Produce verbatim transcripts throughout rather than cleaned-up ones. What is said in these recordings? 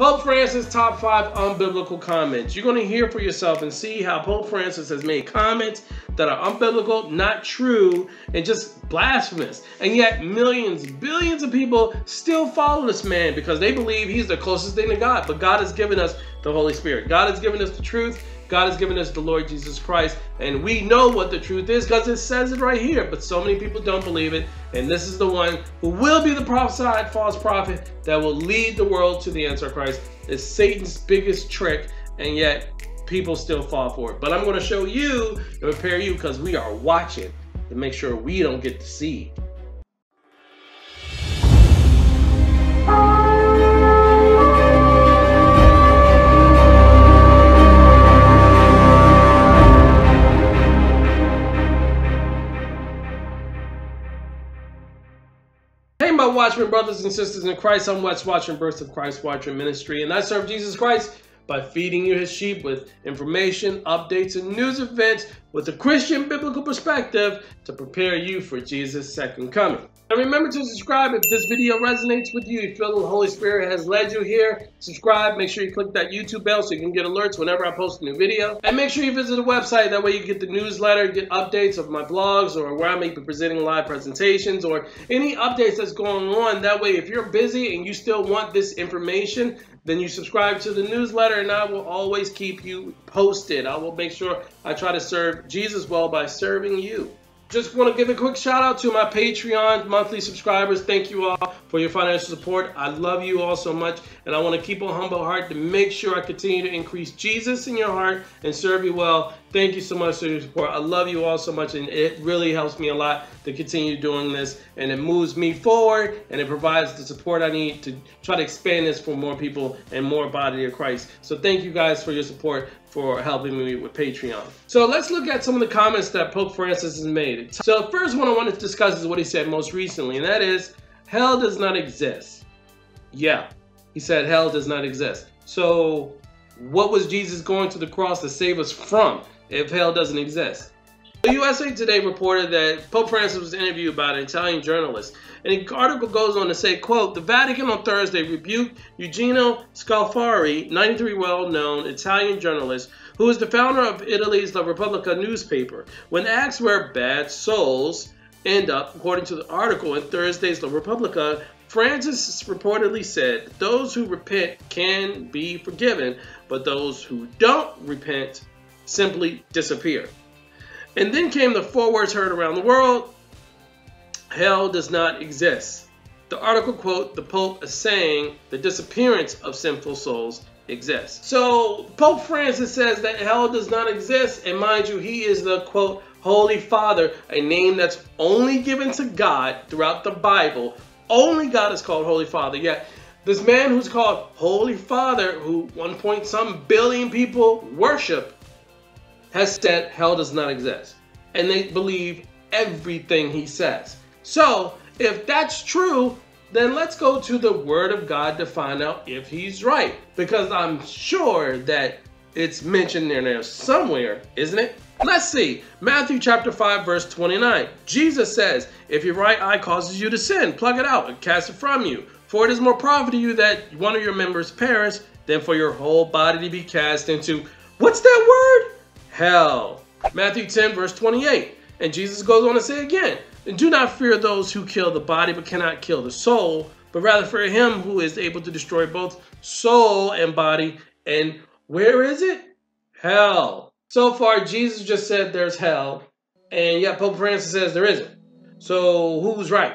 Pope Francis' top five unbiblical comments. You're going to hear for yourself and see how Pope Francis has made comments that are unbiblical, not true, and just blasphemous. And yet millions, billions of people still follow this man because they believe he's the closest thing to God. But God has given us the Holy Spirit. God has given us the truth. God has given us the Lord Jesus Christ, and we know what the truth is because it says it right here, but so many people don't believe it, and this is the one who will be the prophesied false prophet that will lead the world to the Antichrist. It's Satan's biggest trick, and yet people still fall for it. But I'm going to show you and prepare you because we are watching to make sure we don't get deceived. Watchmen, brothers and sisters in Christ, I'm Wes Watchman, Birth of Christ Watchman Ministry, and I serve Jesus Christ by feeding you his sheep with information, updates, and news events with a Christian biblical perspective to prepare you for Jesus' second coming. And remember to subscribe if this video resonates with you. You feel the Holy Spirit has led you here. Subscribe. Make sure you click that YouTube bell so you can get alerts whenever I post a new video. And make sure you visit the website. That way you get the newsletter, get updates of my blogs or where I may be presenting live presentations or any updates that's going on. That way if you're busy and you still want this information, then you subscribe to the newsletter and I will always keep you posted. I will make sure I try to serve Jesus well by serving you. Just want to give a quick shout out to my Patreon monthly subscribers. Thank you all for your financial support. I love you all so much, and I want to keep a humble heart to make sure I continue to increase Jesus in your heart and serve you well. Thank you so much for your support. I love you all so much, and it really helps me a lot to continue doing this, and it moves me forward, and it provides the support I need to try to expand this for more people and more body of Christ. So thank you guys for your support, for helping me with Patreon. So let's look at some of the comments that Pope Francis has made. So the first one I want to discuss is what he said most recently, and that is, hell does not exist. Yeah, he said hell does not exist. So what was Jesus going to the cross to save us from if hell doesn't exist? The U S A Today reported that Pope Francis was interviewed by an Italian journalist, and the article goes on to say, quote, the Vatican on Thursday rebuked Eugenio Scalfari, ninety-three well-known Italian journalist, who is the founder of Italy's La Repubblica newspaper, when asked where bad souls end up. According to the article in Thursday's La Repubblica, Francis reportedly said, those who repent can be forgiven, but those who don't repent simply disappear. And then came the four words heard around the world, hell does not exist. The article quote, the Pope is saying the disappearance of sinful souls exists. So Pope Francis says that hell does not exist, and mind you, he is the quote, Holy Father, a name that's only given to God throughout the Bible. Only God is called Holy Father, yet this man who's called Holy Father, who one point some billion people worship, has said hell does not exist, and they believe everything he says. So if that's true, then let's go to the Word of God to find out if he's right, because I'm sure that it's mentioned in there somewhere, isn't it? Let's see. Matthew chapter five verse twenty-nine. Jesus says, if your right eye causes you to sin, plug it out and cast it from you, for it is more profit to you that one of your members perish than for your whole body to be cast into, what's that word? Hell. Matthew ten verse twenty-eight, and Jesus goes on to say again, do not fear those who kill the body but cannot kill the soul, but rather fear him who is able to destroy both soul and body, and where is it? Hell. So far Jesus just said there's hell, and yet Pope Francis says there isn't. So who's right?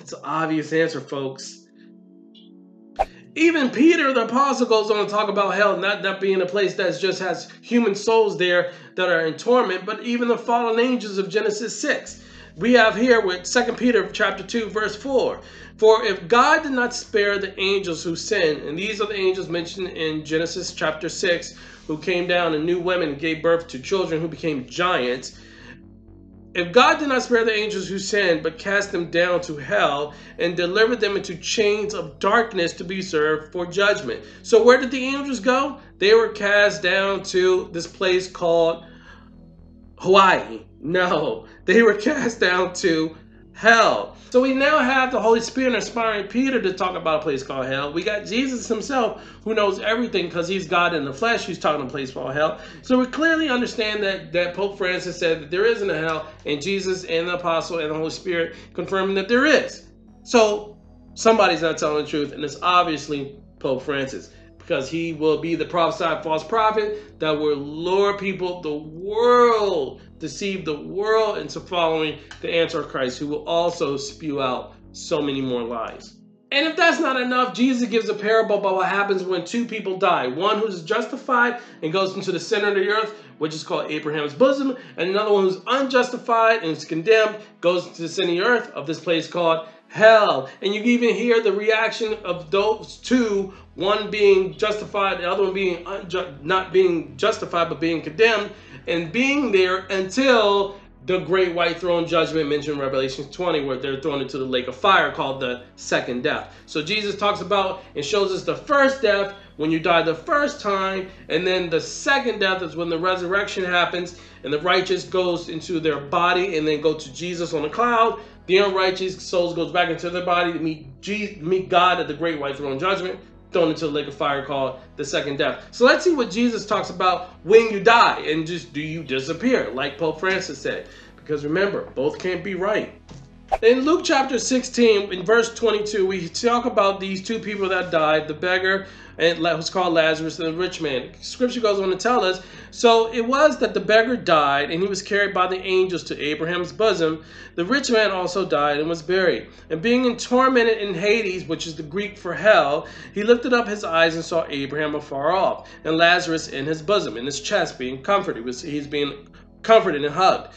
It's an obvious answer, folks. Even Peter the Apostle goes on to talk about hell not, not being a place that just has human souls there that are in torment, but even the fallen angels of Genesis six. We have here with Second Peter chapter two, verse four. For if God did not spare the angels who sinned, and these are the angels mentioned in Genesis chapter six, who came down and knew women and gave birth to children who became giants. If God did not spare the angels who sinned, but cast them down to hell and delivered them into chains of darkness to be served for judgment. So where did the angels go? They were cast down to this place called Hawaii. No, they were cast down to hell. So we now have the Holy Spirit inspiring Peter to talk about a place called hell. We got Jesus himself, who knows everything because he's God in the flesh, who's talking a place called hell. So we clearly understand that, that Pope Francis said that there isn't a hell, and Jesus and the apostle and the Holy Spirit confirming that there is. So somebody's not telling the truth, and it's obviously Pope Francis, because he will be the prophesied false prophet that will lure people, the world, deceive the world into following the Antichrist, who will also spew out so many more lies. And if that's not enough, Jesus gives a parable about what happens when two people die. One who's justified and goes into the center of the earth, which is called Abraham's bosom, and another one who's unjustified and is condemned, goes to the center of the earth of this place called hell. And you can even hear the reaction of those two, one being justified, the other one being unju- not being justified, but being condemned, and being there until the great white throne judgment mentioned in Revelation twenty, where they're thrown into the lake of fire called the second death. So Jesus talks about and shows us the first death, when you die the first time, and then the second death is when the resurrection happens, and the righteous goes into their body and then go to Jesus on a cloud. The unrighteous souls goes back into their body to meet Jesus, meet God at the great white throne judgment, thrown into the lake of fire called the second death. So let's see what Jesus talks about when you die, and just do you disappear, like Pope Francis said. Because remember, both can't be right. In Luke chapter sixteen, in verse twenty-two, we talk about these two people that died, the beggar, and who's called Lazarus, and the rich man. Scripture goes on to tell us, so it was that the beggar died, and he was carried by the angels to Abraham's bosom. The rich man also died and was buried. And being in tormented in Hades, which is the Greek for hell, he lifted up his eyes and saw Abraham afar off, and Lazarus in his bosom, in his chest, being comforted. He's being comforted and hugged.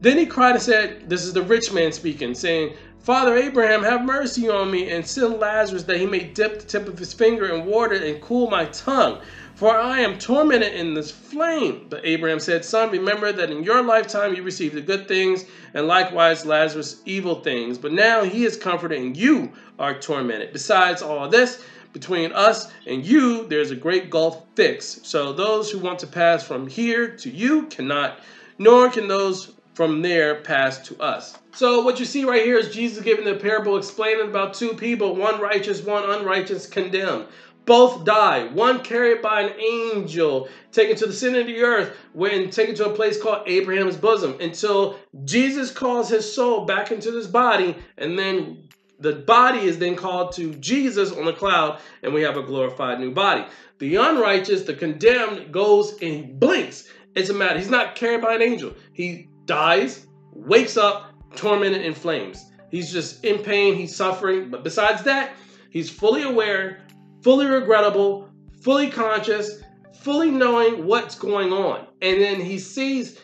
Then he cried and said, this is the rich man speaking, saying, Father Abraham, have mercy on me, and send Lazarus that he may dip the tip of his finger in water and cool my tongue, for I am tormented in this flame. But Abraham said, Son, remember that in your lifetime you received the good things, and likewise Lazarus evil things. But now he is comforted, and you are tormented. Besides all this, between us and you, there's a great gulf fixed. So those who want to pass from here to you cannot, nor can those from there passed to us. So what you see right here is Jesus giving the parable explaining about two people, one righteous, one unrighteous, condemned. Both die, one carried by an angel, taken to the center of the earth, when taken to a place called Abraham's bosom, until Jesus calls his soul back into this body, and then the body is then called to Jesus on the cloud, and we have a glorified new body. The unrighteous, the condemned, goes and blinks. It's a matter, he's not carried by an angel. He dies, wakes up, tormented in flames. He's just in pain, he's suffering, but besides that, he's fully aware, fully regrettable, fully conscious, fully knowing what's going on. And then he sees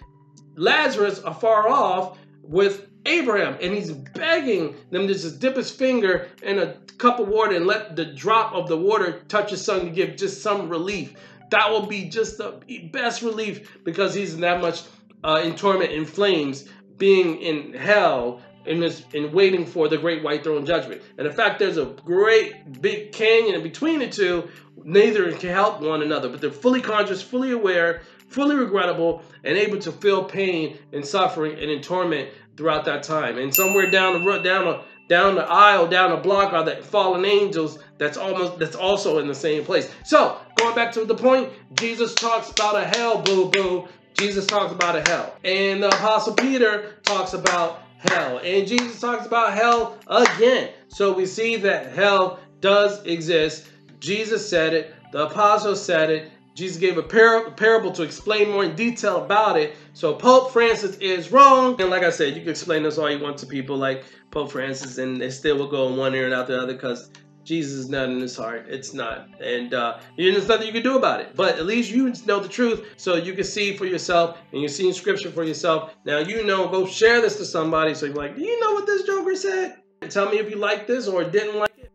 Lazarus afar off with Abraham, and he's begging them to just dip his finger in a cup of water and let the drop of the water touch his son to give just some relief. That will be just the best relief, because he's in that much Uh, in torment, in flames, being in hell, in this, in waiting for the great white throne judgment. And in fact, there's a great big canyon in between the two. Neither can help one another, but they're fully conscious, fully aware, fully regrettable, and able to feel pain and suffering and in torment throughout that time. And somewhere down the road, down a down the aisle, down the block, are the fallen angels. That's almost that's also in the same place. So going back to the point, Jesus talks about a hell, boo boo. Jesus talks about a hell, and the Apostle Peter talks about hell, and Jesus talks about hell again. So we see that hell does exist. Jesus said it. The Apostle said it. Jesus gave a par parable to explain more in detail about it. So Pope Francis is wrong. And like I said, you can explain this all you want to people like Pope Francis, and they still will go in one ear and out the other, because Jesus is not in his heart. It's not. And uh, there's nothing you can do about it. But at least you know the truth, so you can see for yourself, and you're seeing scripture for yourself. Now you know, go share this to somebody, so you're like, do you know what this joker said? And tell me if you like this or didn't like it.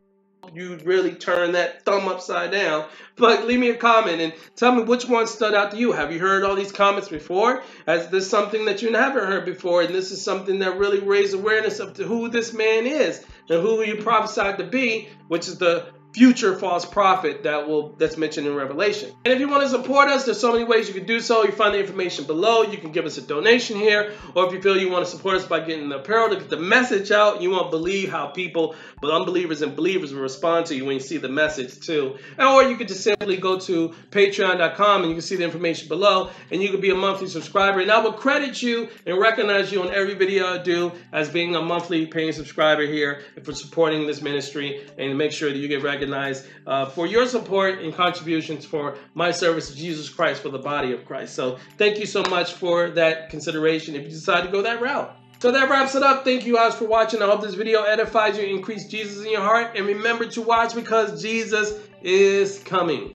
You really turn that thumb upside down. But leave me a comment and tell me which one stood out to you. Have you heard all these comments before? Is this something that you haven't heard before? And this is something that really raised awareness of who this man is and who you prophesied to be, which is the future false prophet that will that's mentioned in Revelation. And if you want to support us, there's so many ways you can do so. You find the information below. You can give us a donation here, or if you feel you want to support us by getting the apparel to get the message out. You won't believe how people, but unbelievers and believers, will respond to you when you see the message too. Or you could just simply go to patreon dot com and you can see the information below, and you could be a monthly subscriber, and I will credit you and recognize you on every video I do as being a monthly paying subscriber here for supporting this ministry, and make sure that you get recognized Recognize uh, for your support and contributions for my service to Jesus Christ, for the body of Christ. So thank you so much for that consideration if you decide to go that route. So that wraps it up. Thank you guys for watching. I hope this video edifies you, increase Jesus in your heart, and remember to watch because Jesus is coming.